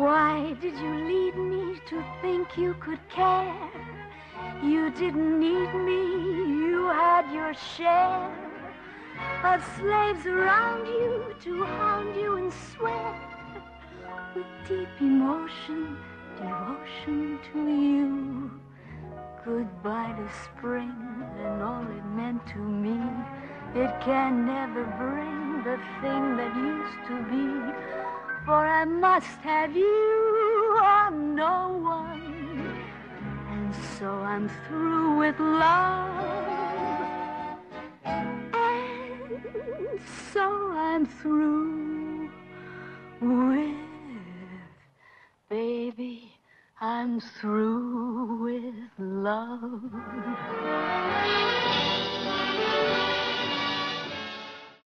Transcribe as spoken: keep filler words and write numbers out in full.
Why did you lead me to think you could care? You didn't need me, you had your share of slaves around you to hound you and swear with deep emotion, devotion to you. Goodbye to spring and all it meant to me. It can never bring the thing that used to be. For I must have you, I'm no one. And so I'm through with love. And so I'm through with, baby, I'm through with love.